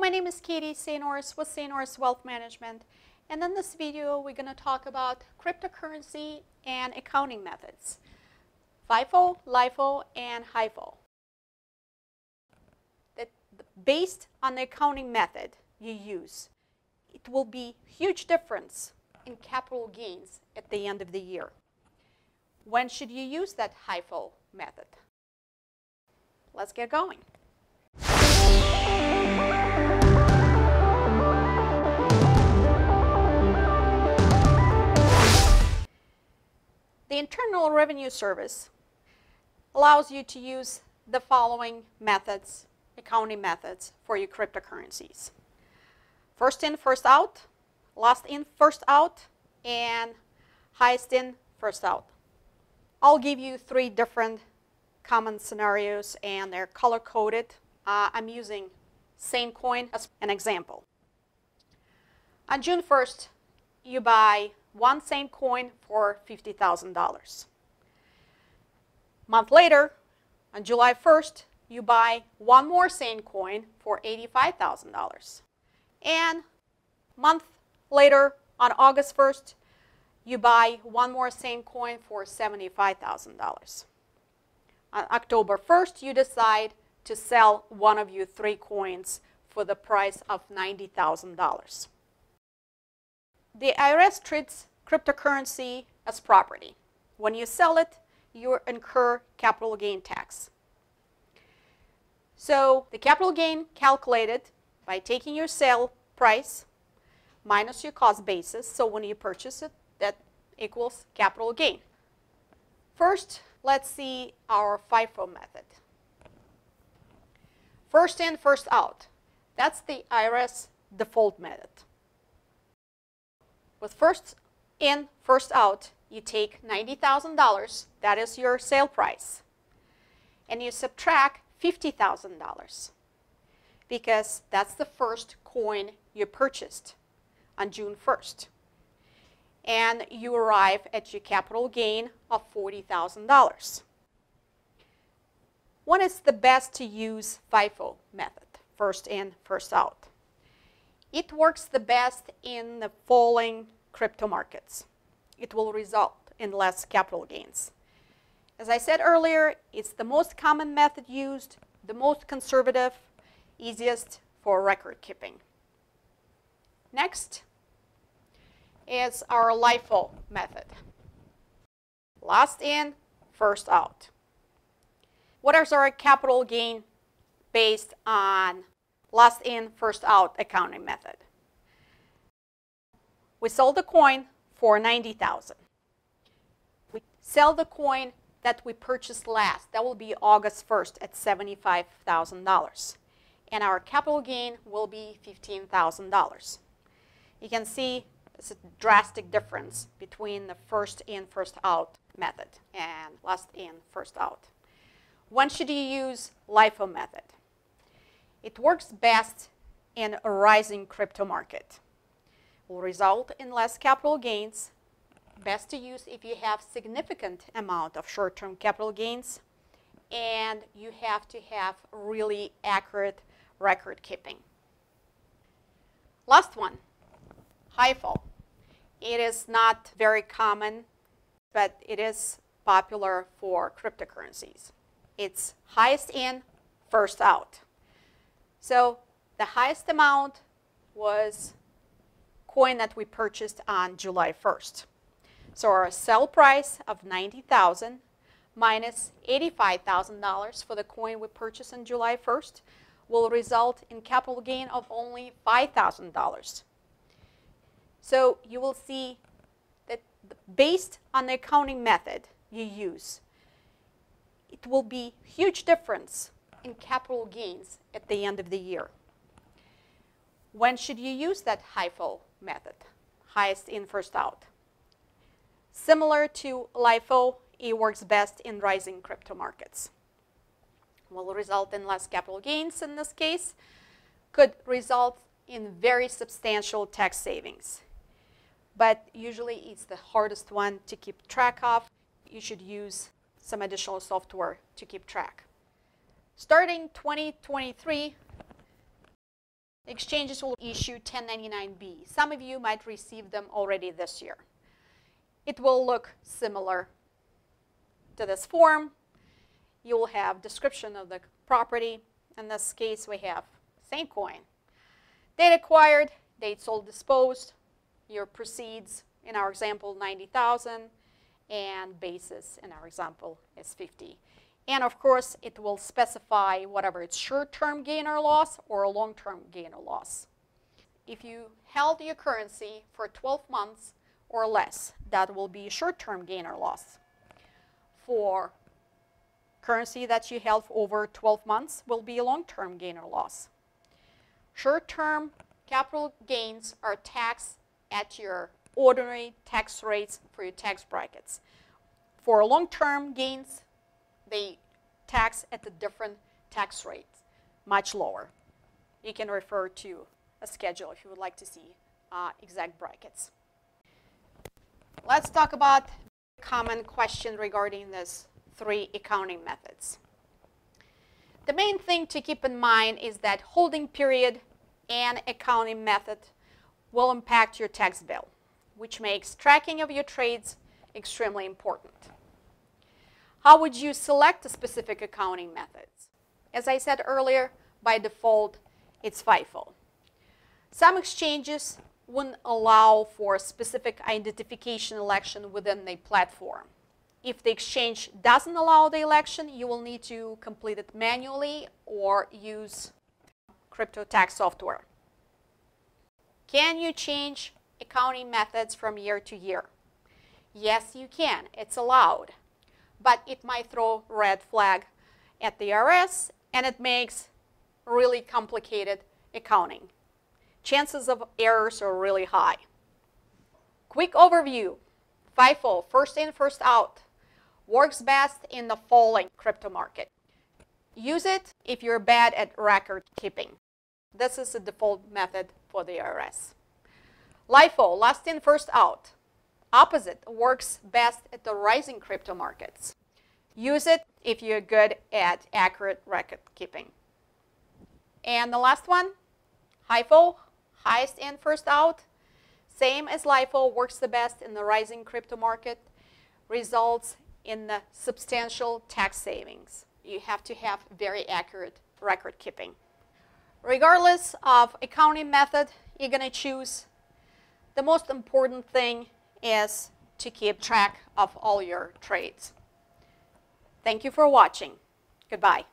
my name is Katie St. Norris with St. Norris Wealth Management, and in this video we're going to talk about cryptocurrency and accounting methods, FIFO, LIFO, and HIFO. Based on the accounting method you use, it will be huge difference in capital gains at the end of the year. When should you use that HIFO method? Let's get going. The Internal Revenue Service allows you to use the following methods, accounting methods, for your cryptocurrencies. First in, first out, last in, first out, and highest in, first out. I'll give you three different common scenarios and they're color-coded. I'm using Same Coin as an example. On June 1st, you buy one Same Coin for $50,000. A month later, on July 1st, you buy one more Same Coin for $85,000. And a month later, on August 1st, you buy one more Same Coin for $75,000. On October 1st, you decide to sell one of your three coins for the price of $90,000. The IRS treats cryptocurrency as property. When you sell it, you incur capital gain tax. So the capital gain calculated by taking your sale price minus your cost basis. So when you purchase it, that equals capital gain. First, let's see our FIFO method. First in, first out. That's the IRS default method. With first in, first out, you take $90,000, that is your sale price, and you subtract $50,000 because that's the first coin you purchased on June 1st. And you arrive at your capital gain of $40,000. When is the best to use FIFO method, first in, first out? It works the best in the falling crypto markets. It will result in less capital gains. As I said earlier, it's the most common method used, the most conservative, easiest for record keeping. Next is our LIFO method. Last in, first out. What is our capital gain based on last in, first out accounting method? We sold the coin for $90,000. We sell the coin that we purchased last. That will be August 1st at $75,000. And our capital gain will be $15,000. You can see it's a drastic difference between the first in, first out method and last in, first out. When should you use LIFO method? It works best in a rising crypto market. Will result in less capital gains. Best to use if you have significant amount of short-term capital gains and you have to have really accurate record keeping. Last one, HIFO. It is not very common, but it is popular for cryptocurrencies. It's highest in, first out. So the highest amount was coin that we purchased on July 1st. So our sell price of $90,000 minus $85,000 for the coin we purchased on July 1st will result in capital gain of only $5,000. So you will see that based on the accounting method you use, it will be huge difference in capital gains at the end of the year. When should you use that HIFO method, highest in, first out? Similar to LIFO, it works best in rising crypto markets. Will result in less capital gains in this case, could result in very substantial tax savings. But usually it's the hardest one to keep track of. You should use some additional software to keep track. Starting 2023, Exchanges will issue 1099-B. Some of you might receive them already this year. It will look similar to this form. You will have description of the property. In this case, we have same coin. Date acquired, date sold disposed, your proceeds, in our example, 90,000, and basis, in our example, is 50. And of course, it will specify whatever it's short-term gain or loss or a long-term gain or loss. If you held your currency for 12 months or less, that will be short-term gain or loss. For currency that you held for over 12 months will be a long-term gain or loss. Short-term capital gains are taxed at your ordinary tax rates for your tax brackets. For long-term gains, they tax at a different tax rate, much lower. You can refer to a schedule if you would like to see exact brackets. Let's talk about a common question regarding these three accounting methods. The main thing to keep in mind is that holding period and accounting method will impact your tax bill, which makes tracking of your trades extremely important. How would you select a specific accounting method? As I said earlier, by default, it's FIFO. Some exchanges wouldn't allow for specific identification election within the platform. If the exchange doesn't allow the election, you will need to complete it manually or use crypto tax software. Can you change accounting methods from year to year? Yes, you can. It's allowed. But it might throw a red flag at the IRS, and it makes really complicated accounting. Chances of errors are really high. Quick overview. FIFO, first in, first out, works best in the falling crypto market. Use it if you're bad at record keeping. This is the default method for the IRS. LIFO, last in, first out. Opposite, works best at the rising crypto markets. Use it if you're good at accurate record keeping. And the last one, HIFO, highest in, first out. Same as LIFO, works the best in the rising crypto market, results in the substantial tax savings. You have to have very accurate record keeping. Regardless of accounting method you're going to choose, the most important thing is to keep track of all your trades. Thank you for watching. Goodbye.